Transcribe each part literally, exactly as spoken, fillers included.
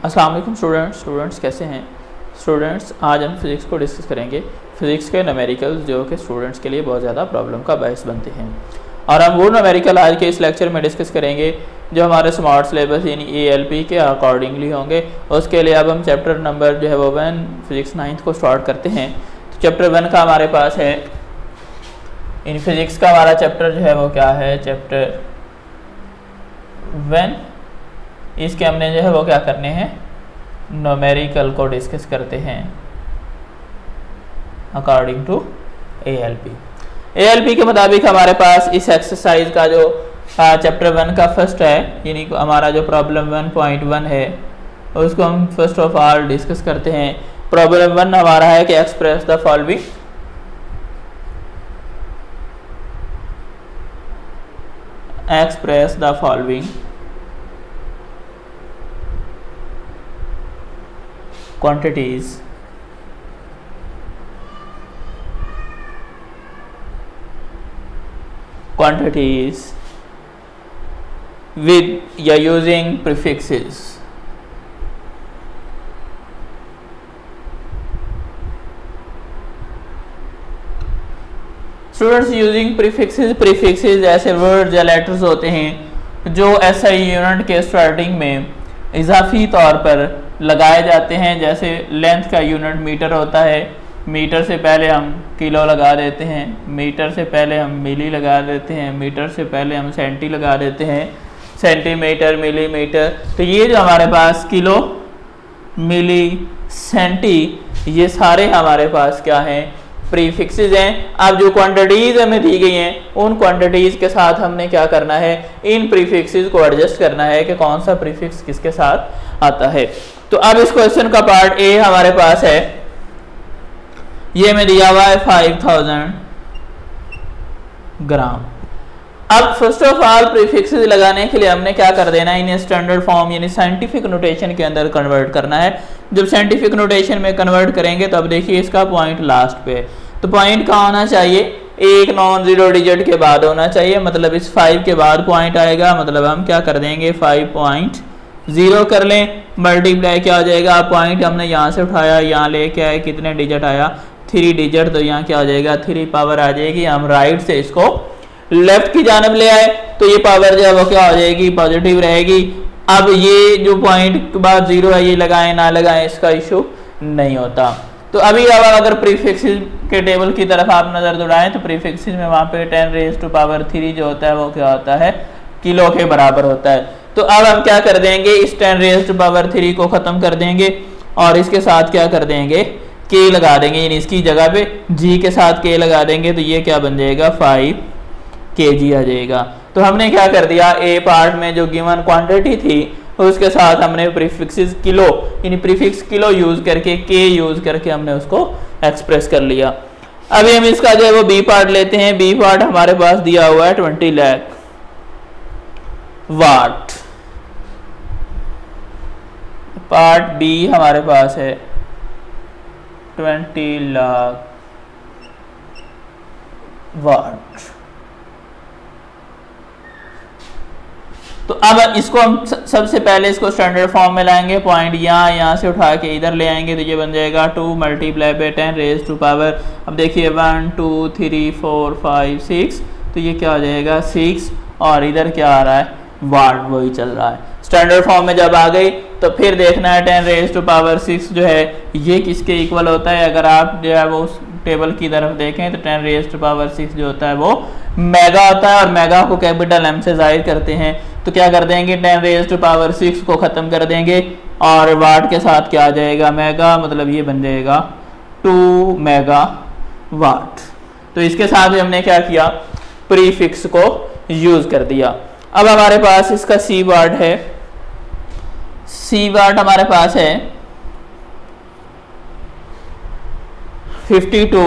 अस्सलाम वालेकुम students students कैसे हैं स्टूडेंट्स। आज हम फिज़िक्स को डिस्कस करेंगे। फिज़िक्स के नमेरिकल्स जो कि स्टूडेंट्स के लिए बहुत ज़्यादा प्रॉब्लम का बायस बनते हैं, और हम वो नमेरिकल आज के इस लेक्चर में डिस्कस करेंगे जो हमारे स्मार्ट सिलेबस यानी ए एल पी के अकॉर्डिंगली होंगे। उसके लिए अब हम चैप्टर नंबर जो है वो वन फिज़िक्स नाइन्थ को स्टार्ट करते हैं। तो चैप्टर वन का हमारे पास है इन फिज़िक्स का हमारा चैप्टर जो है वो क्या है, चैप्टर वन। इसके हमने जो है वो क्या करने हैं, नोमेरिकल को डिस्कस करते हैं according to A L P. A L P के मुताबिक हमारे पास इस एक्सरसाइज का जो चैप्टर वन का फर्स्ट है यानी हमारा जो प्रॉब्लम वन पॉइंट वन है उसको हम फर्स्ट ऑफ ऑल डिस्कस करते हैं। प्रॉब्लम वन हमारा है कि express the following express the following quantities quantities with या using prefixes students using prefixes prefixes ऐसे words या letters होते हैं जो S I unit के starting में इजाफी तौर पर लगाए जाते हैं। जैसे लेंथ का यूनिट मीटर होता है, मीटर से पहले हम किलो लगा देते हैं, मीटर से पहले हम मिली लगा देते हैं, मीटर से पहले हम सेंटी लगा देते हैं, सेंटीमीटर मिलीमीटर। तो ये जो हमारे पास किलो मिली सेंटी ये सारे हमारे पास क्या हैं, प्रीफिक्सेस हैं। अब जो क्वांटिटीज़ हमें दी गई हैं उन क्वांटिटीज़ के साथ हमने क्या करना है, इन प्रीफिक्सेस को एडजस्ट करना है कि कौन सा प्रीफिक्स किसके साथ आता है। तो अब इस क्वेश्चन का पार्ट ए हमारे पास है, ये में दिया हुआ है फाइव थाउजेंड ग्राम। अब फर्स्ट ऑफ ऑल प्रीफिक्सेस लगाने के लिए हमने क्या कर देना है, इन्हें स्टैंडर्ड फॉर्म यानी साइंटिफिक नोटेशन के अंदर कन्वर्ट करना है। जब साइंटिफिक नोटेशन में कन्वर्ट करेंगे तो अब देखिए इसका पॉइंट लास्ट पे, तो पॉइंट कहाँ होना चाहिए, एक नॉन जीरो डिजिट के बाद होना चाहिए। मतलब इस फाइव के बाद पॉइंट आएगा, मतलब हम क्या कर देंगे फाइव पॉइंट जीरो कर लें, मल्टीप्लाई क्या हो जाएगा, पॉइंट हमने यहाँ से उठाया यहाँ लेके आए, कितने डिजिट आया, थ्री डिजिट। तो यहाँ क्या हो जाएगा, थ्री पावर आ जाएगी। हम राइट से इसको लेफ्ट की जानब ले आए तो ये पावर जो है वो क्या हो जाएगी, पॉजिटिव रहेगी। अब ये जो पॉइंट के बाद जीरो है ये लगाएं ना लगाएं इसका इशू नहीं होता। तो अभी अब अगर प्रीफिक्सेस के टेबल की तरफ आप नज़र दौड़ाएं तो प्रीफिक्सेस में वहाँ पे ten raise to power three जो होता है वो क्या होता है, किलो के बराबर होता है। तो अब हम क्या कर देंगे, इस ten raise to power three को ख़त्म कर देंगे और इसके साथ क्या कर देंगे, के लगा देंगे, यानी इसकी जगह पे जी के साथ के लगा देंगे। तो ये क्या बन जाएगा, फाइव के जी आ जाएगा। तो हमने क्या कर दिया, ए पार्ट में जो गिवन क्वांटिटी थी उसके साथ हमने प्रीफिक्सेस किलो यानी प्रीफिक्स किलो यूज़ करके के यूज़ करके हमने उसको एक्सप्रेस कर लिया। अभी हम इसका जो है वो बी पार्ट लेते हैं। बी पार्ट हमारे पास दिया हुआ है twenty lakh watt. Part B हमारे पास है ट्वेंटी लाख वाट। तो अब इसको हम सबसे पहले इसको स्टैंडर्ड फॉर्म में लाएंगे, पॉइंट यहाँ यहाँ से उठा के इधर ले आएंगे तो ये बन जाएगा two multiply by ten raise to power. अब देखिए one two three four five six, तो ये क्या हो जाएगा सिक्स, और इधर क्या आ रहा है वाट, वही चल रहा है। स्टैंडर्ड फॉर्म में जब आ गई तो फिर देखना है ten raise to power six जो है ये किसके इक्वल होता है। अगर आप जो है वो उस टेबल की तरफ देखें तो ten raise to power six जो होता है वो मेगा होता है, और मेगा को कैपिटल एम से जाहिर करते हैं। तो क्या कर देंगे, ten raise to power six को ख़त्म कर देंगे और वाट के साथ क्या आ जाएगा, मेगा। मतलब ये बन जाएगा टू मेगा वाट। तो इसके साथ हमने क्या किया, प्रीफिक्स को यूज़ कर दिया। अब हमारे पास इसका सी वाट है। सी वाट हमारे पास है fifty two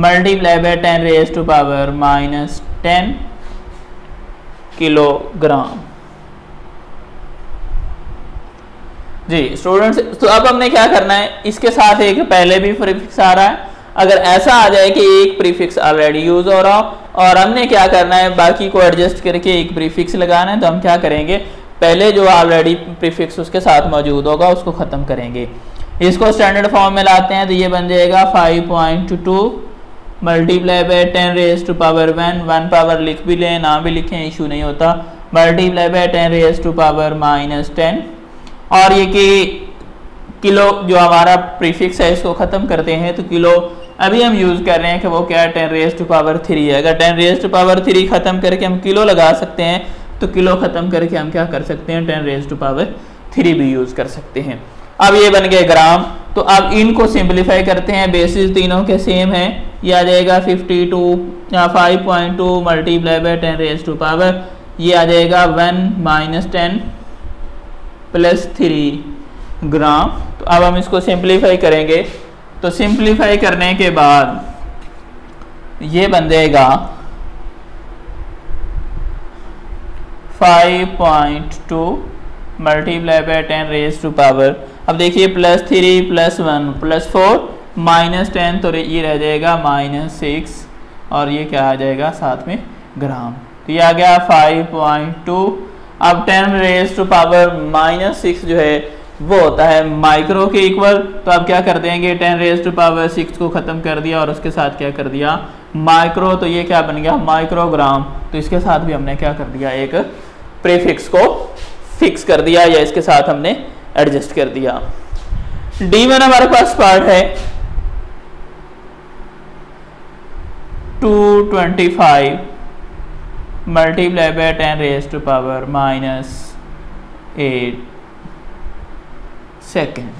multiply by ten raise to power minus ten kilogram. जी स्टूडेंट्स, तो अब हमने क्या करना है, इसके साथ एक पहले भी प्रीफिक्स आ रहा है, अगर ऐसा आ जाए कि एक प्रीफिक्स ऑलरेडी यूज हो रहा हो और हमने क्या करना है बाकी को एडजस्ट करके एक प्रीफिक्स लगाना है, तो हम क्या करेंगे पहले जो ऑलरेडी प्रीफिक्स उसके साथ मौजूद होगा उसको ख़त्म करेंगे। इसको स्टैंडर्ड फॉर्म में लाते हैं तो ये बन जाएगा five point two multiply by ten raise to power one, one power लिख भी लें ना भी लिखें इशू नहीं होता, multiply by ten raise to power minus ten. और ये कि किलो जो हमारा प्रीफिक्स है इसको ख़त्म करते हैं, तो किलो अभी हम यूज़ कर रहे हैं कि वो क्या है ten raise to power three है, अगर ten raise to power three ख़त्म करके हम किलो लगा सकते हैं तो किलो ख़त्म करके हम क्या कर सकते हैं ten raise to power three भी यूज़ कर सकते हैं। अब ये बन गए ग्राम, तो अब इनको सिंपलीफाई करते हैं, बेसिस तीनों के सेम है, ये आ जाएगा fifty two five point two multiply by ten raise to power, ये आ जाएगा one minus ten plus three gram. तो अब हम इसको सिंपलीफाई करेंगे, तो सिंपलीफाई करने के बाद ये बन जाएगा five point two multiply by ten raise to power, अब देखिए plus three plus one plus four minus ten, तो ये रह जाएगा माइनस सिक्स और ये क्या आ जाएगा साथ में ग्राम, तो ये आ गया फाइव पॉइंट टू। अब ten raise to power minus six जो है वो होता है माइक्रो के इक्वल, तो अब क्या कर देंगे ten raise to power six को ख़त्म कर दिया और उसके साथ क्या कर दिया माइक्रो, तो ये क्या बन गया माइक्रोग्राम। तो इसके साथ भी हमने क्या कर दिया एक प्रीफिक्स को फिक्स कर दिया या इसके साथ हमने एडजस्ट कर दिया। डी वन हमारे पास पार्ट है two twenty five multiply by ten raise to power minus eight second.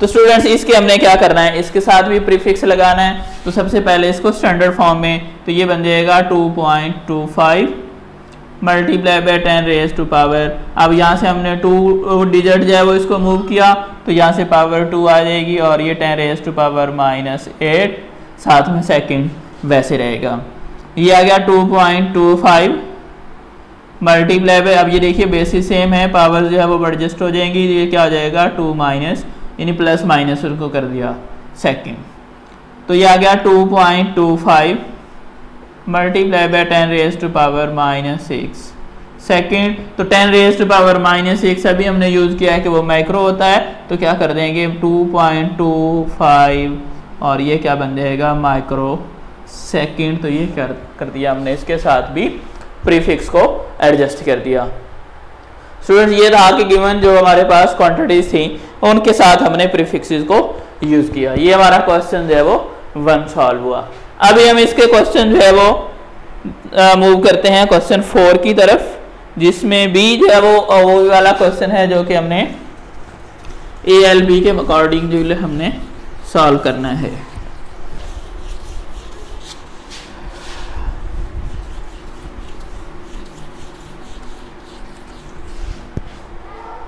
तो स्टूडेंट्स इसके हमने क्या करना है, इसके साथ भी प्रीफिक्स लगाना है, तो सबसे पहले इसको स्टैंडर्ड फॉर्म में, तो ये बन जाएगा two point two five multiply by ten raise to power, अब यहाँ से हमने टू डिजिट जो है वो इसको मूव किया तो यहाँ से पावर टू आ जाएगी और ये ten raise to power minus eight साथ में सेकेंड वैसे रहेगा। ये आ गया two point two five multiply by, अब ये देखिए बेसिस सेम है, पावर जो है वो एडजस्ट हो जाएंगी, ये क्या हो जाएगा टू माइनस यानी प्लस माइनस उनको कर दिया सेकेंड, तो ये आ गया two point two five multiply by ten raise to power minus six second. तो ten raise to power minus six अभी हमने यूज़ किया है कि वो माइक्रो होता है, तो क्या कर देंगे टू पॉइंट टू फाइव और ये क्या बन जाएगा माइक्रो सेकेंड। तो ये कर कर दिया हमने, इसके साथ भी प्रीफिक्स को एडजस्ट कर दिया। स्टूडेंट्स ये रहा कि गिवन जो हमारे पास क्वांटिटीज थी उनके साथ हमने प्रीफिक्सेस को यूज़ किया। ये हमारा क्वेश्चन जो है वो वन सॉल्व हुआ। अभी हम इसके क्वेश्चन जो है वो मूव करते हैं क्वेश्चन फोर की तरफ, जिसमें बी जो है वो वो वाला क्वेश्चन है जो कि हमने ए एल बी के अकॉर्डिंग जो हमने सॉल्व करना है।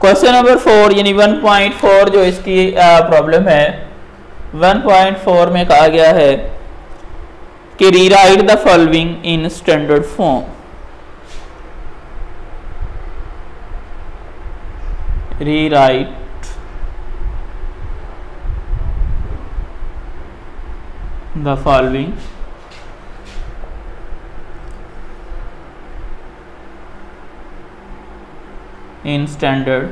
क्वेश्चन नंबर फोर यानी वन पॉइंट फोर जो इसकी प्रॉब्लम है, वन पॉइंट फोर में कहा गया है कि rewrite the following in standard form, rewrite the following in standard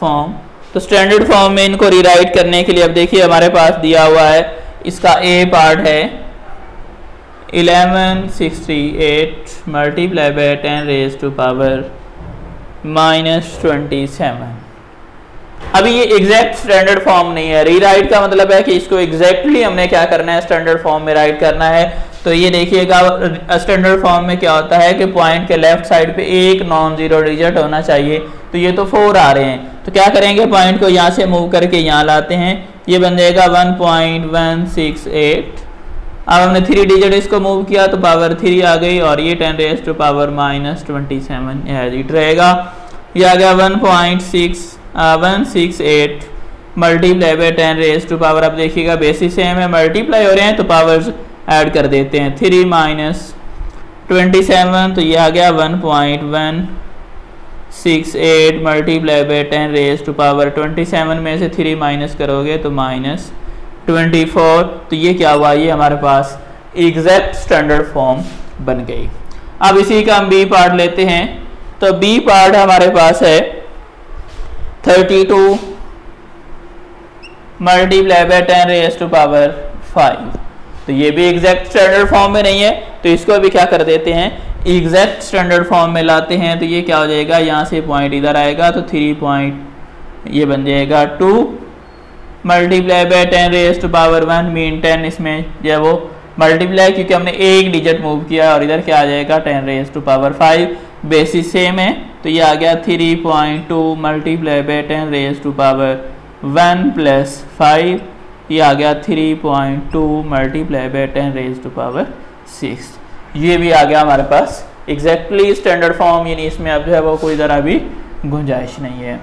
form. तो स्टैंडर्ड फॉर्म में इनको रीराइट करने के लिए अब देखिए हमारे पास दिया हुआ है, इसका ए पार्ट है eleven sixty eight multiply by ten raise to power minus twenty seven. अभी ये एग्जैक्ट स्टैंडर्ड फॉर्म नहीं है, रीराइट का मतलब है कि इसको एग्जैक्टली हमने क्या करना है स्टैंडर्ड फॉर्म में राइट करना है। तो ये देखिएगा स्टैंडर्ड फॉर्म में क्या होता है कि पॉइंट के लेफ्ट साइड पे एक नॉन जीरो डिजिट होना चाहिए, तो ये तो फोर आ रहे हैं, तो क्या करेंगे पॉइंट को यहाँ से मूव करके यहाँ लाते हैं, ये बन जाएगा one point one six eight. अब हमने थ्री डिजिट इसको मूव किया तो पावर थ्री आ गई और ये ten raise to power minus twenty seven as it रहेगा। ये आ गया one point six one six eight multiply by ten raise to power, अब देखिएगा बेसिस सेम है, मल्टीप्लाई हो रहे हैं तो पावर्स ऐड कर देते हैं, थ्री माइनस ट्वेंटी सेवन तो ये आ गया one point one six eight multiply by ten raise to power twenty seven में से थ्री माइनस करोगे तो माइनस ट्वेंटी फोर। तो ये क्या हुआ, ये हमारे पास एग्जैक्ट स्टैंडर्ड फॉर्म बन गई। अब इसी का हम बी पार्ट लेते हैं, तो बी पार्ट हमारे पास है thirty two multiply by ten raise to power five. तो ये भी एग्जैक्ट स्टैंडर्ड फॉर्म में नहीं है, तो इसको भी क्या कर देते हैं, एग्जैक्ट स्टैंडर्ड फॉर्म में लाते हैं। तो ये क्या हो जाएगा, यहाँ से पॉइंट इधर आएगा तो थ्री पॉइंट ये बन जाएगा two multiply by ten raise to power one mean ten, इसमें जो है वो मल्टीप्लाई क्योंकि हमने एक डिजिट मूव किया, और इधर क्या आ जाएगा ten raise to power five, basis same है। तो ये आ गया three point two multiply by ten raise to power one plus five, ये आ गया three point two multiply by ten raise to power six. ये भी आ गया हमारे पास एग्जैक्टली स्टैंडर्ड फॉर्म, यानी इसमें अब जो है वो कोई ज़रा भी गुंजाइश नहीं है।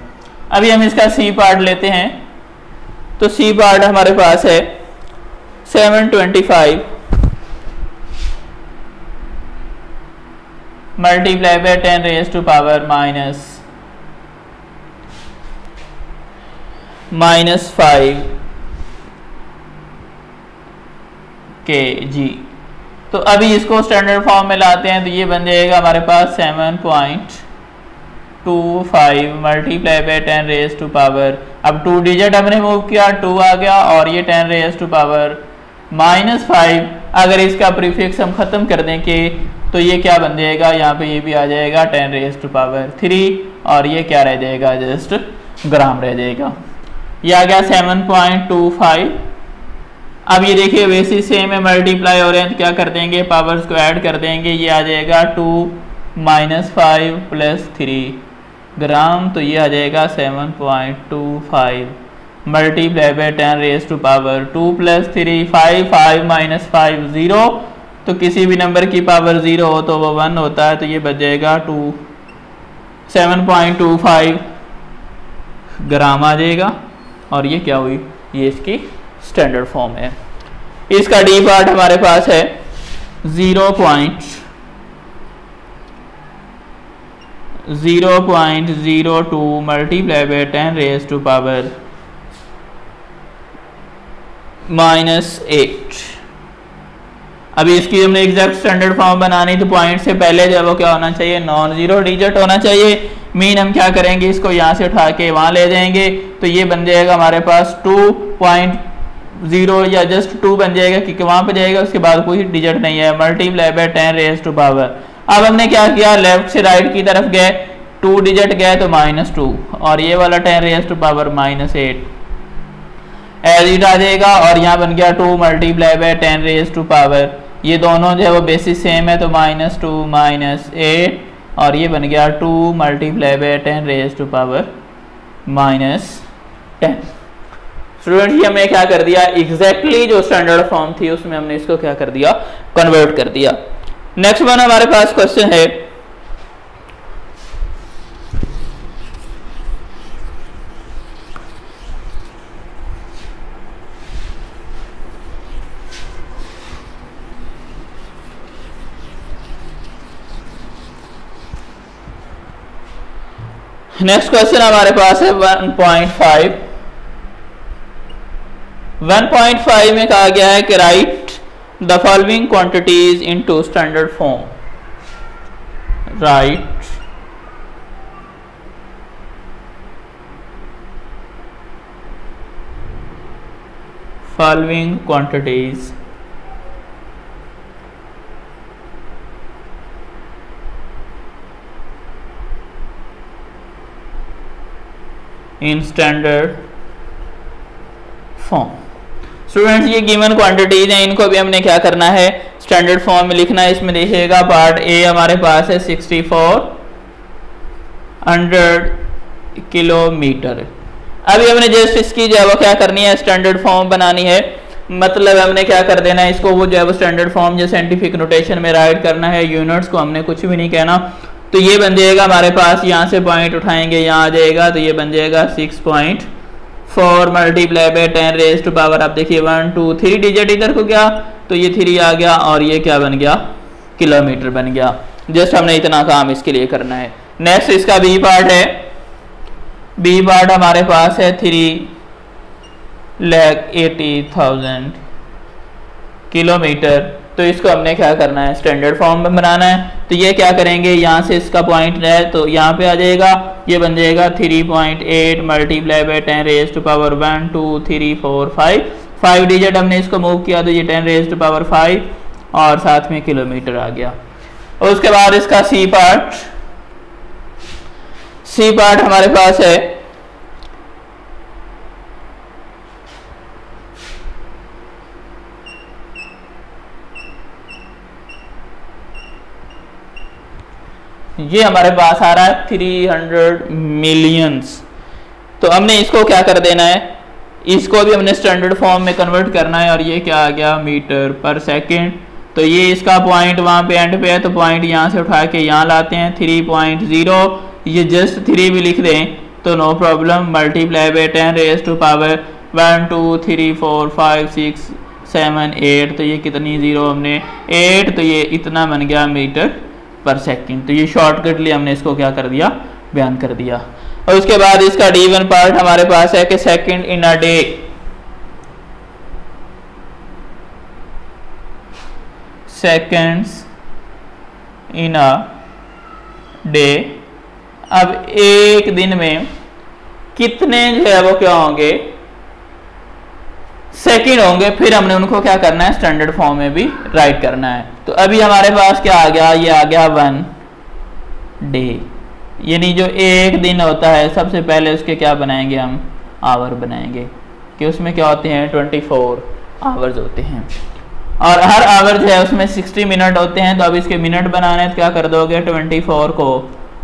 अभी हम इसका सी पार्ट लेते हैं, तो सी पार्ट हमारे पास है seven twenty five multiply by ten raise to power minus minus five K G. तो अभी इसको स्टैंडर्ड फॉर्म में लाते हैं, तो ये बन जाएगा हमारे पास seven point two five multiply by ten raise to power, अब टू डिजिट हमने मूव किया टू आ गया, और ये ten raise to power minus five, अगर इसका प्रीफिक्स हम ख़त्म कर दें के, तो ये क्या बन जाएगा, यहाँ पे ये भी आ जाएगा ten raise to power three, और ये क्या रह जाएगा, जस्ट ग्राम रह जाएगा। ये आ गया सेवन पॉइंट टू फाइव। अब ये देखिए बेसिस सेम है, मल्टीप्लाई हो रहे हैं तो क्या कर देंगे, पावर्स को ऐड कर देंगे, ये आ जाएगा two minus five plus three gram, तो ये आ जाएगा seven point two five multiply by ten raise to power two plus three, five five minus five zero, तो किसी भी नंबर की पावर ज़ीरो हो तो वो वन होता है, तो ये बच जाएगा two seven point two five gram आ जाएगा। और ये क्या हुई, ये इसकी स्टैंडर्ड फॉर्म है। इसका डी पार्ट हमारे पास है zero point zero point zero two multiply by ten raise to power minus eight. अभी इसकी हमने एग्जैक्ट स्टैंडर्ड फॉर्म बनानी, तो पॉइंट से पहले जब वो क्या होना चाहिए, नॉन जीरो डिजिट होना चाहिए। मीन हम क्या करेंगे, इसको यहाँ से उठा के वहाँ ले जाएंगे, तो ये बन जाएगा हमारे पास टू पॉइंट ज़ीरो या जस्ट टू बन जाएगा क्योंकि वहाँ पे जाएगा, उसके बाद कोई डिजिट नहीं है, multiply by ten raise to power. अब हमने क्या किया, लेफ्ट से राइट की तरफ गए, टू डिजिट गए तो माइनस टू, और ये वाला ten raise to power minus eight as आ जाएगा, और यहाँ बन गया two multiply by ten raise to power, ये दोनों जो है वो बेसिस सेम है, तो माइनस टू माइनस एट, और ये बन गया two multiply by ten raise to power minus ten. Student ये हमने क्या कर दिया, एग्जैक्टली जो स्टैंडर्ड फॉर्म थी उसमें हमने इसको क्या कर दिया, कन्वर्ट कर दिया। नेक्स्ट वन हमारे पास क्वेश्चन है, नेक्स्ट क्वेश्चन हमारे पास है one point five. One point five में कहा गया है कि write the following quantities into standard form, write following quantities in standard form. Students ये गिवन क्वांटिटीज हैं, इनको भी हमने क्या करना है, स्टैंडर्ड फॉर्म में लिखना है। इसमें देखिएगा पार्ट ए हमारे पास है सिक्सटी फोर हंड्रेड किलोमीटर। अभी हमने जस्ट इसकी जो है वो क्या करनी है, स्टैंडर्ड फॉर्म बनानी है, मतलब हमने क्या कर देना है इसको, वो जो है वो स्टैंडर्ड फॉर्म जो साइंटिफिक नोटेशन में राइट करना है, यूनिट्स को हमने कुछ भी नहीं कहना। तो ये बन जाएगा हमारे पास, यहाँ से पॉइंट उठाएंगे यहाँ आ जाएगा, तो ये बन जाएगा six point four multiply by ten raise to power, आप देखिए वन टू थ्री डिजिट इधर को गया तो ये थ्री आ गया, और ये क्या बन गया, किलोमीटर बन गया। जस्ट हमने इतना काम इसके लिए करना है। नेक्स्ट इसका बी पार्ट है, बी पार्ट हमारे पास है three lakh eighty thousand kilometre. तो इसको हमने क्या करना है, स्टैंडर्ड फॉर्म में बनाना है। तो ये क्या करेंगे, यहाँ से इसका पॉइंट है तो यहाँ पे आ जाएगा, ये बन जाएगा three point eight multiply by ten raise to power one two three four five, five digit हमने इसको मूव किया तो ये ten raise to power five और साथ में किलोमीटर आ गया। और उसके बाद इसका सी पार्ट, सी पार्ट हमारे पास है ये हमारे पास आ रहा है थ्री हंड्रेड मिलियंस। तो हमने इसको क्या कर देना है, इसको भी हमने स्टैंडर्ड फॉर्म में कन्वर्ट करना है। और ये क्या आ गया, मीटर पर सेकेंड। तो ये इसका पॉइंट वहाँ पे एंड पे है तो पॉइंट यहाँ से उठा के यहाँ लाते हैं थ्री पॉइंट ज़ीरो, ये जस्ट थ्री भी लिख दें तो no problem, multiply by ten raise to power one two three four five six seven eight, तो ये कितनी ज़ीरो हमने एट, तो ये इतना बन गया मीटर पर सेकेंड। तो ये शॉर्टकटली हमने इसको क्या कर दिया, बयान कर दिया। और उसके बाद इसका डी वन पार्ट हमारे पास है कि second in a day, seconds in a day. अब एक दिन में कितने जो है वो क्या होंगे, सेकेंड होंगे, फिर हमने उनको क्या करना है, स्टैंडर्ड फॉर्म में भी राइट करना है। तो अभी हमारे पास क्या आ गया, ये आ गया वन डे, यानी जो एक दिन होता है सबसे पहले उसके क्या बनाएंगे, हम आवर बनाएंगे कि उसमें क्या होते हैं, ट्वेंटी फोर आवर्स होते हैं और हर आवर जो है उसमें सिक्सटी मिनट होते हैं। तो अब इसके मिनट बनाने तो क्या कर दोगे, ट्वेंटी फोर को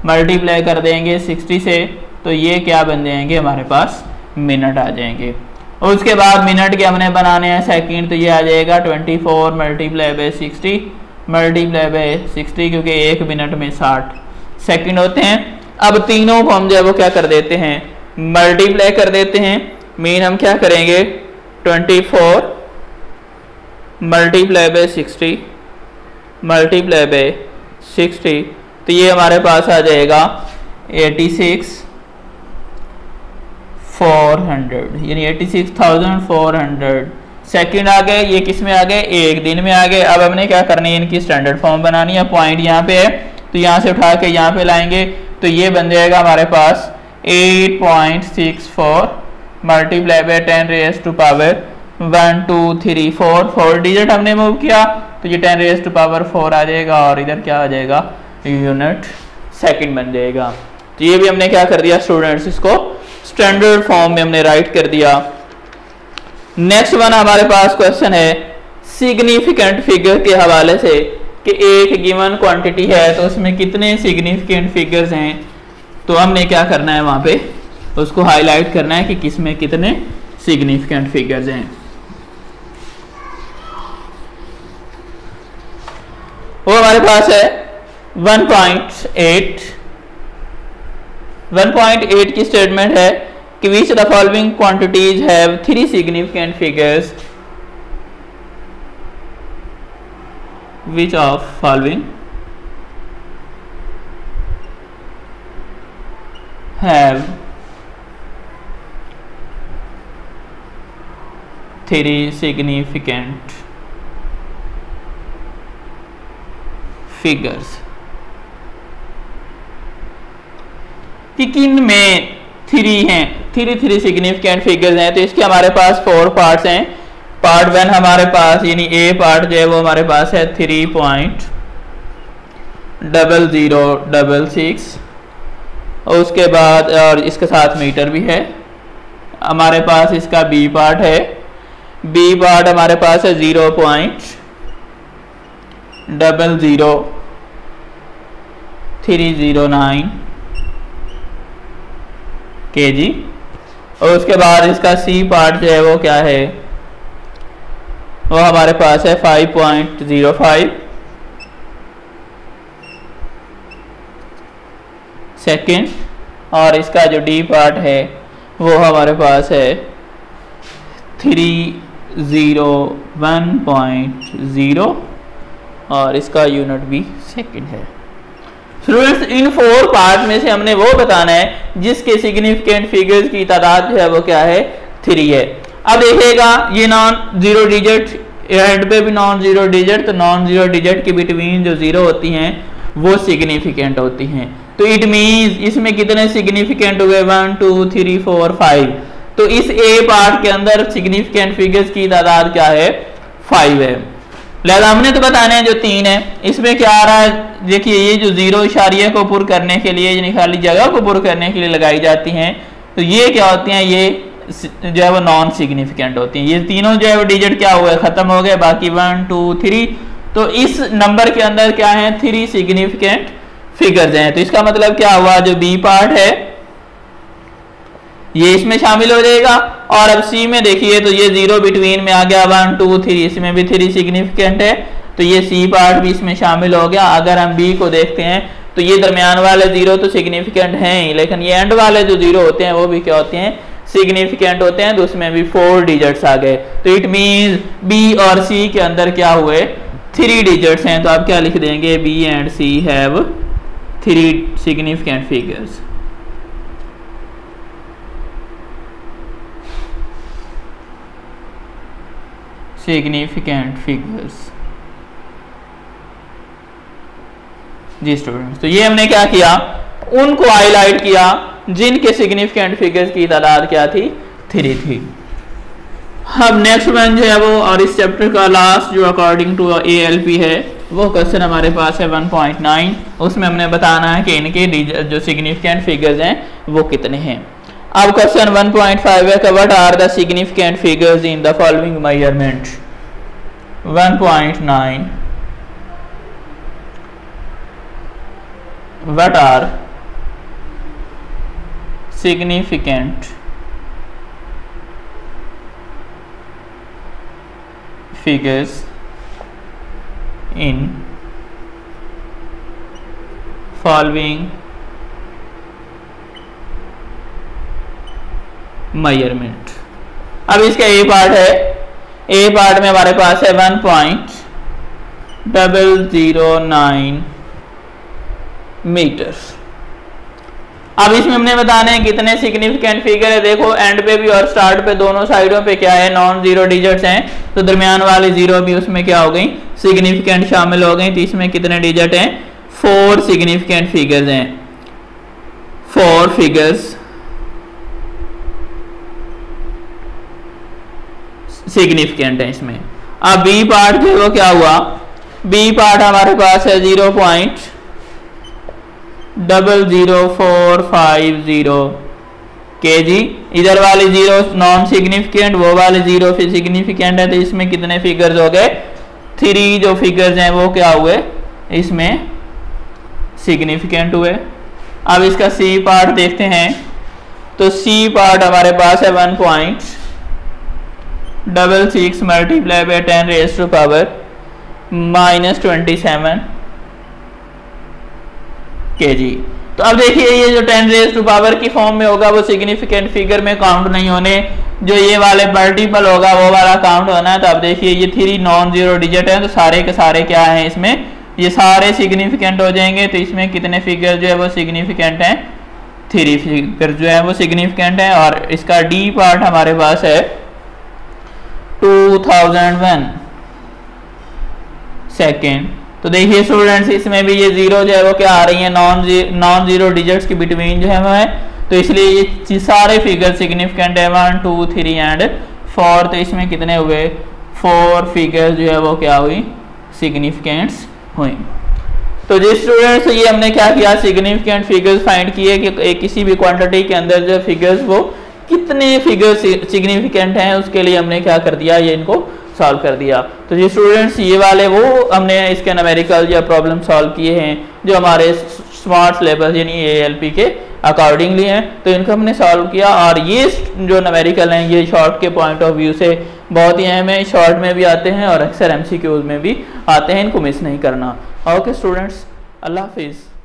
मल्टीप्लाई कर देंगे सिक्सटी से, तो ये क्या बन जाएंगे हमारे पास, मिनट आ जाएंगे। और उसके बाद मिनट के हमने बनाने हैं सेकंड, तो ये आ जाएगा twenty four multiply by sixty multiply by sixty, क्योंकि एक मिनट में साठ सेकंड होते हैं। अब तीनों को हम जो है वो क्या कर देते हैं, मल्टीप्लाई कर देते हैं। मीन हम क्या करेंगे, twenty four multiply by sixty multiply by sixty, तो ये हमारे पास आ जाएगा एटी सिक्स फोर हंड्रेड, यानी eighty six thousand four hundred second आ गए। ये किस में आ गए, एक दिन में आ गए। अब हमने क्या करनी है, इनकी स्टैंडर्ड फॉर्म बनानी है। पॉइंट यहाँ पे है तो यहाँ से उठा के यहाँ पे लाएंगे तो ये बन जाएगा हमारे पास eight point six four multiply by ten raise to power one two three four, four digit हमने मूव किया तो ये ten raise to power four आ जाएगा और इधर क्या आ जाएगा, यूनिट सेकंड बन जाएगा। तो ये भी हमने क्या कर दिया स्टूडेंट्स, इसको स्टैंडर्ड फॉर्म में हमने राइट कर दिया। नेक्स्ट वन हमारे पास क्वेश्चन है सिग्निफिकेंट फिगर के हवाले से कि एक गिवन क्वांटिटी है तो उसमें कितने सिग्निफिकेंट फिगर्स हैं। तो हमने क्या करना है, वहाँ पे उसको हाईलाइट करना है कि किस में कितने सिग्निफिकेंट फिगर्स हैं। वो हमारे पास है one point eight, one point eight की स्टेटमेंट है कि which the following quantities have three significant figures, which of following have three significant figures, कि किन में थ्री हैं, थ्री थ्री सिग्निफिकेंट फिगर्स हैं। तो इसके हमारे पास फोर पार्ट्स हैं। पार्ट वन हमारे पास यानी ए पार्ट जो है वो हमारे पास है three point double zero double six, और उसके बाद और इसके साथ मीटर भी है हमारे पास। इसका बी पार्ट है, बी पार्ट हमारे पास है zero point double zero three zero nine K G, और उसके बाद इसका सी पार्ट जो है वो क्या है, वो हमारे पास है five point zero five second, और इसका जो डी पार्ट है वो हमारे पास है three zero one point zero और इसका यूनिट भी सेकेंड है। स्टूडेंट्स इन फोर पार्ट में से हमने वो बताना है जिसके सिग्निफिकेंट फिगर्स की तादाद जो है वो क्या है, थ्री है। अब देखिएगा ये नॉन जीरो डिजिट, हेड पे भी नॉन जीरो डिजिट, तो नॉन जीरो डिजिट के बिटवीन जो जीरो होती हैं वो सिग्निफिकेंट होती हैं। तो इट मीन्स इसमें कितने सिग्निफिकेंट हुए, one two three four five. तो इस ए पार्ट के अंदर सिग्निफिकेंट फिगर्स की तादाद क्या है, फाइव है। लिहाजा हमने तो बताने हैं जो तीन है, इसमें क्या आ रहा है, देखिए ये जो जीरो इशारिया को पुर करने के लिए, यानी खाली जगह को पुर करने के लिए लगाई जाती हैं, तो ये क्या होती हैं, ये जो है वो नॉन सिग्निफिकेंट होती हैं। ये तीनों जो है वो डिजिट क्या हुए, खत्म हो गए, बाकी वन टू थ्री। तो इस नंबर के अंदर क्या है, थ्री सिग्निफिकेंट फिगर्स हैं। तो इसका मतलब क्या हुआ, जो बी पार्ट है ये इसमें शामिल हो जाएगा। और अब सी में देखिए तो ये जीरो बिटवीन में आ गया, वन टू थ्री, इसमें भी थ्री सिग्निफिकेंट है, तो ये सी पार्ट भी इसमें शामिल हो गया। अगर हम बी को देखते हैं तो ये दरमियान वाले जीरो तो सिग्निफिकेंट हैं ही, लेकिन ये एंड वाले जो जीरो होते हैं वो भी क्या होते हैं, सिग्निफिकेंट होते हैं, तो उसमें भी फोर डिजिट्स आ गए। तो इट मीन्स बी और सी के अंदर क्या हुए, थ्री डिजिट्स हैं। तो आप क्या लिख देंगे, B and C have three significant figures. Significant figures जी स्टूडेंट्स, तो ये हमने क्या किया, उनको हाईलाइट किया जिनके सिग्निफिकेंट फिगर्स की तादाद क्या थी, थ्री थी। अब नेक्स्ट वन जो है वो और इस चैप्टर का लास्ट जो according to A L P है वो क्वेश्चन हमारे पास है वन पॉइंट नाइन। उसमें हमने बताना है कि इनके जो सिग्निफिकेंट फिगर्स हैं वो कितने हैं। अब क्वेश्चन वन पॉइंट फाइव है कि what are the significant figures in the following measurement. One point nine what are significant figures in following measurement. अब इसका ए पार्ट है, ए पार्ट में हमारे पास है one point double zero nine meters. अब इसमें हमने बताने हैं कितने सिग्निफिकेंट फिगर है। देखो एंड पे भी और स्टार्ट पे दोनों साइडों पे क्या है, नॉन जीरो डिजिट्स हैं, तो दरमियान वाले जीरो भी उसमें क्या हो गई, सिग्निफिकेंट शामिल हो गई। तो इसमें कितने डिजिट हैं, फोर सिग्निफिकेंट फिगर्स हैं, फोर फिगर्स सिग्निफिकेंट है इसमें। अब बी पार्ट जो है वो क्या हुआ, बी पार्ट हमारे पास है zero point double zero four five zero K G. इधर वाले जीरो नॉन सिग्निफिकेंट, वो वाले जीरो फिर सिग्निफिकेंट है, तो इसमें कितने फिगर्स हो गए, थ्री जो फिगर्स हैं वो क्या हुए, इसमें सिग्निफिकेंट हुए। अब इसका सी पार्ट देखते हैं, तो सी पार्ट हमारे पास है one point double six multiply by ten raise to power minus twenty seven K G. तो अब देखिए ये जो टेन रेज टू पावर की फॉर्म में होगा वो सिग्निफिकेंट फिगर में काउंट नहीं होने, जो ये वाले मल्टीपल होगा वो वाला काउंट होना है। तो अब देखिए ये थ्री नॉन जीरो डिजिट है, तो सारे के सारे क्या हैं, इसमें ये सारे सिग्निफिकेंट हो जाएंगे। तो इसमें कितने फिगर जो है वो सिग्निफिकेंट हैं, थ्री फिगर जो है वो सिग्निफिकेंट है। और इसका डी पार्ट हमारे पास है टू थाउजेंड वन सेकेंड। तो देखिए स्टूडेंट्स इसमें भी ये जीरो जो है वो क्या आ रही है, नॉन नॉन जीरो डिजिट्स के बिटवीन जो है वो है, तो इसलिए ये सारे फिगर सिग्निफिकेंट है, one two three and four. तो इसमें कितने हुए, फोर फिगर्स जो है वो क्या हुई, सिग्निफिकेंट्स हुई। तो जी स्टूडेंट्स ये हमने क्या किया, सिग्निफिकेंट फिगर्स फाइंड किए कि किसी भी क्वांटिटी के अंदर जो फिगर्स वो कितने फिगर्स सिग्निफिकेंट हैं, उसके लिए हमने क्या कर दिया, ये इनको सॉल्व कर दिया। तो जी स्टूडेंट्स ये वाले वो हमने इसके न्यूमेरिकल या प्रॉब्लम सॉल्व किए हैं जो हमारे स्मार्ट सिलेबस यानी ए एल पी के अकॉर्डिंगली हैं, तो इनको हमने सॉल्व किया। और ये जो न्यूमेरिकल हैं ये शॉर्ट के पॉइंट ऑफ व्यू से बहुत ही अहम है, शॉर्ट में भी आते हैं और अक्सर एम सी क्यूज में भी आते हैं, इनको मिस नहीं करना। ओके स्टूडेंट्स, अल्लाह हाफिज़।